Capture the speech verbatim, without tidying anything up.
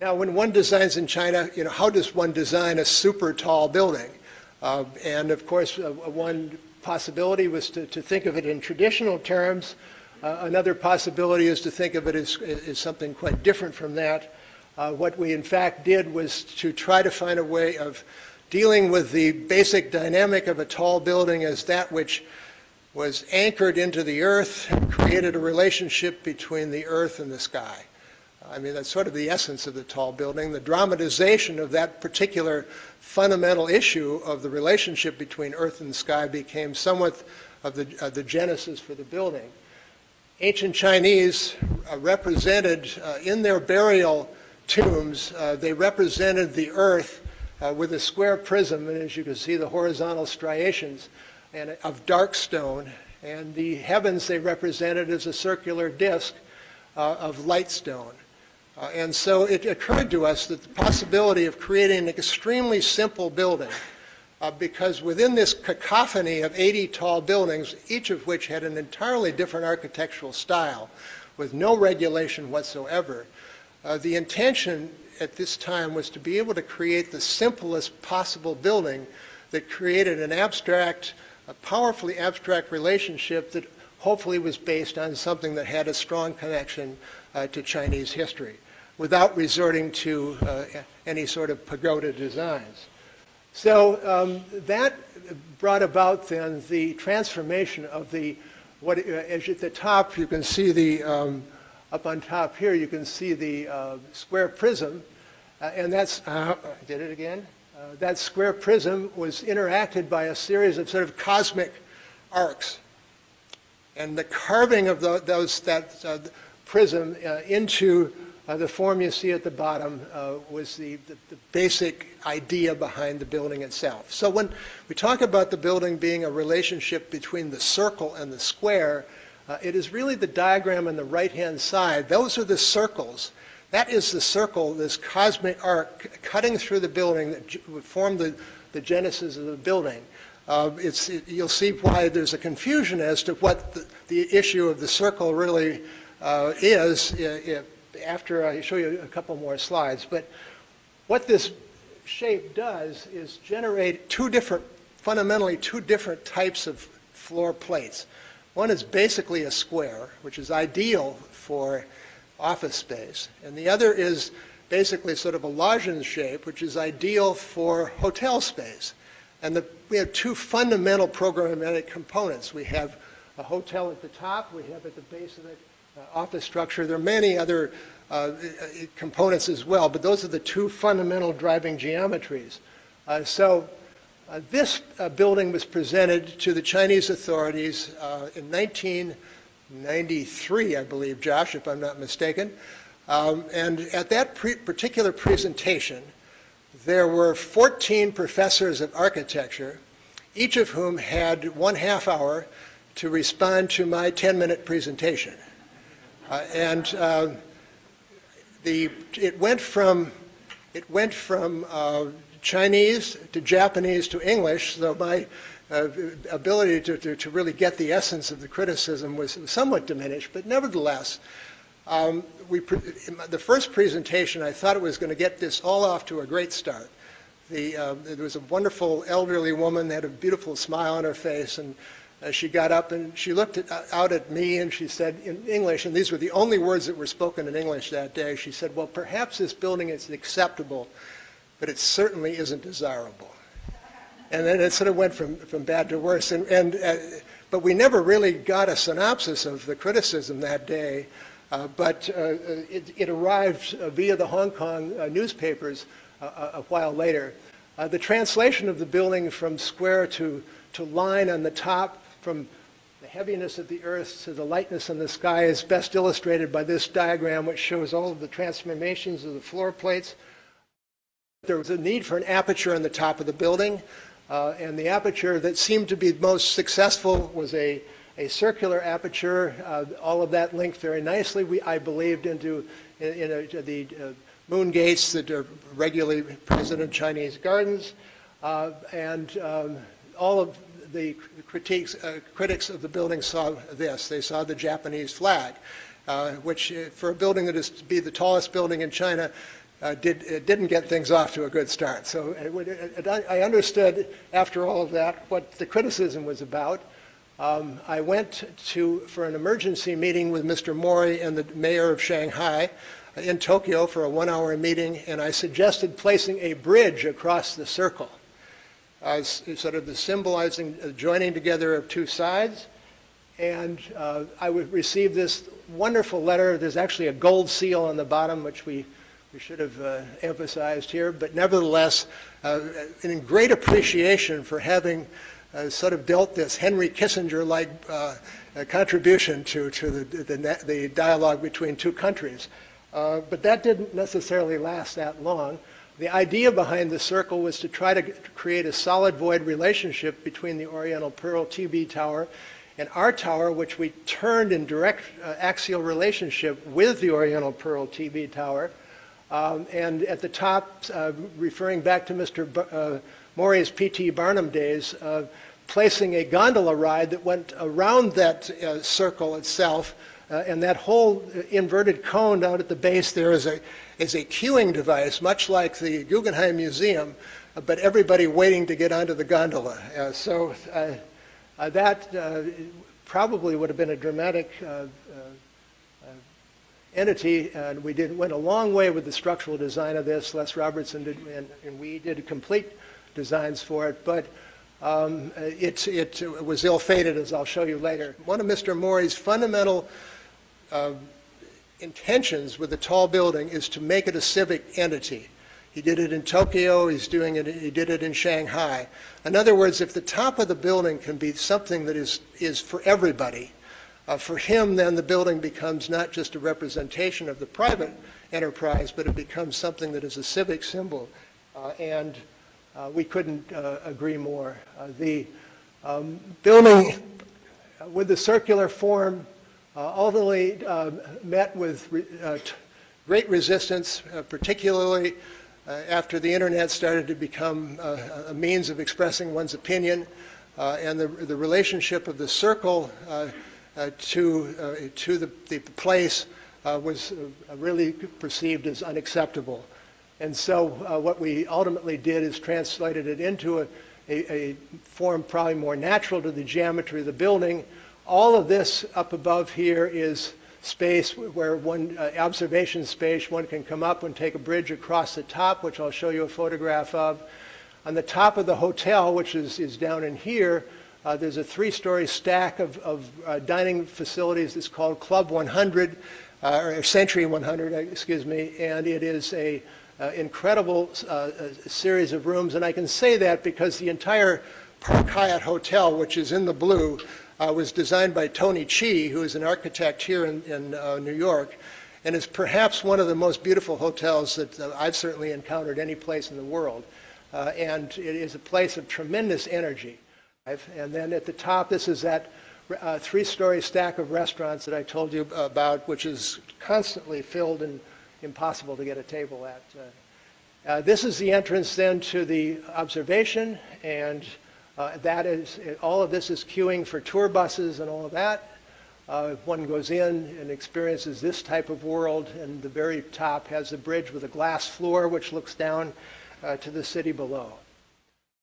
Now, when one designs in China, you know, how does one design a super tall building? Uh, and of course, uh, one possibility was to, to think of it in traditional terms. Uh, another possibility is to think of it as, as something quite different from that. Uh, what we in fact did was to try to find a way of dealing with the basic dynamic of a tall building as that which was anchored into the earth and created a relationship between the earth and the sky. I mean, that's sort of the essence of the tall building, the dramatization of that particular fundamental issue of the relationship between earth and sky became somewhat of the, of the genesis for the building. Ancient Chinese uh, represented uh, in their burial tombs, uh, they represented the earth uh, with a square prism, and as you can see, the horizontal striations and, of dark stone, and the heavens they represented as a circular disk uh, of light stone. Uh, and so it occurred to us that the possibility of creating an extremely simple building, uh, because within this cacophony of eighty tall buildings, each of which had an entirely different architectural style with no regulation whatsoever, uh, the intention at this time was to be able to create the simplest possible building that created an abstract, a powerfully abstract relationship that hopefully was based on something that had a strong connection uh, to Chinese history, without resorting to uh, any sort of pagoda designs. So um, that brought about then the transformation of the, what, uh, as at the top you can see the, um, up on top here you can see the uh, square prism, uh, and that's, uh, I did it again, uh, that square prism was interacted by a series of sort of cosmic arcs. And the carving of the, those, that uh, prism uh, into Uh, the form you see at the bottom uh, was the, the, the basic idea behind the building itself. So when we talk about the building being a relationship between the circle and the square, uh, it is really the diagram on the right-hand side. Those are the circles. That is the circle, this cosmic arc cutting through the building that formed the, the genesis of the building. Uh, it's, it, you'll see why there's a confusion as to what the, the issue of the circle really uh, is. It, it, after I show you a couple more slides. But what this shape does is generate two different, fundamentally two different types of floor plates. One is basically a square, which is ideal for office space. And the other is basically sort of a lozenge shape, which is ideal for hotel space. And the, we have two fundamental programmatic components. We have a hotel at the top, we have at the base of it Uh, office structure. There are many other uh, components as well, but those are the two fundamental driving geometries. Uh, so uh, this uh, building was presented to the Chinese authorities uh, in nineteen ninety-three, I believe, Josh, if I'm not mistaken. Um, and at that pre particular presentation, there were fourteen professors of architecture, each of whom had one half hour to respond to my ten-minute presentation. Uh, and uh, the, it went from, it went from uh, Chinese to Japanese to English, though my uh, ability to, to, to really get the essence of the criticism was somewhat diminished, but nevertheless, um, we pre the first presentation, I thought it was going to get this all off to a great start. The, uh, there was a wonderful elderly woman that had a beautiful smile on her face, and Uh, she got up and she looked at, uh, out at me and she said in English, and these were the only words that were spoken in English that day, she said, "Well, perhaps this building is acceptable, but it certainly isn't desirable." And then it sort of went from, from bad to worse. And, and, uh, but we never really got a synopsis of the criticism that day, uh, but uh, it, it arrived uh, via the Hong Kong uh, newspapers uh, a while later. Uh, the translation of the building from square to, to line on the top, from the heaviness of the earth to the lightness in the sky, is best illustrated by this diagram, which shows all of the transformations of the floor plates. There was a need for an aperture on the top of the building, uh, and the aperture that seemed to be most successful was a, a circular aperture. Uh, all of that linked very nicely, we, I believed, into in, in a, the uh, moon gates that are regularly present in Chinese gardens, uh, and um, all of the critiques, uh, critics of the building saw this. They saw the Japanese flag, uh, which uh, for a building that is to be the tallest building in China uh, did, uh, didn't get things off to a good start. So it would, it, I, I understood after all of that what the criticism was about. Um, I went to, for an emergency meeting with Mister Mori and the mayor of Shanghai in Tokyo for a one-hour meeting, and I suggested placing a bridge across the circle as sort of the symbolizing uh, joining together of two sides. And uh, I would receive this wonderful letter. There's actually a gold seal on the bottom, which we, we should have uh, emphasized here, but nevertheless, uh, in great appreciation for having Uh, sort of built this Henry Kissinger-like uh, contribution to, to the, the, the dialogue between two countries. Uh, but that didn't necessarily last that long. The idea behind the circle was to try to, to create a solid void relationship between the Oriental Pearl T V Tower and our tower, which we turned in direct uh, axial relationship with the Oriental Pearl T V Tower. Um, and at the top, uh, referring back to Mister B uh, Mori's P T Barnum days, uh, placing a gondola ride that went around that uh, circle itself, uh, and that whole inverted cone down at the base there is a, is a queuing device, much like the Guggenheim Museum, uh, but everybody waiting to get onto the gondola. Uh, so uh, uh, that uh, probably would have been a dramatic uh, uh, entity, and we did, went a long way with the structural design of this. Les Robertson did, and, and we did complete designs for it, but um, it, it, it was ill-fated, as I'll show you later. One of Mister Mori's fundamental uh, intentions with the tall building is to make it a civic entity. He did it in Tokyo, he's doing it, he did it in Shanghai. In other words, if the top of the building can be something that is, is for everybody, uh, for him then the building becomes not just a representation of the private enterprise, but it becomes something that is a civic symbol. Uh, and Uh, we couldn't uh, agree more. Uh, the um, building with the circular form uh, ultimately uh, met with re uh, t great resistance, uh, particularly uh, after the internet started to become uh, a means of expressing one's opinion, uh, and the, the relationship of the circle uh, uh, to, uh, to the, the place uh, was uh, really perceived as unacceptable. And so uh, what we ultimately did is translated it into a, a, a form probably more natural to the geometry of the building. All of this up above here is space where one, uh, observation space, one can come up and take a bridge across the top, which I'll show you a photograph of. On the top of the hotel, which is, is down in here, uh, there's a three-story stack of, of uh, dining facilities that's called Club one hundred, uh, or Century one hundred, excuse me, and it is a Uh, incredible uh, a series of rooms, and I can say that because the entire Park Hyatt Hotel, which is in the blue, uh, was designed by Tony Chi, who is an architect here in, in uh, New York, and is perhaps one of the most beautiful hotels that uh, I've certainly encountered any place in the world. Uh, and it is a place of tremendous energy. And then at the top, this is that uh, three-story stack of restaurants that I told you about, which is constantly filled and impossible to get a table at. Uh, uh, this is the entrance then to the observation, and uh, that is, all of this is queuing for tour buses and all of that. Uh, one goes in and experiences this type of world, and the very top has a bridge with a glass floor which looks down uh, to the city below.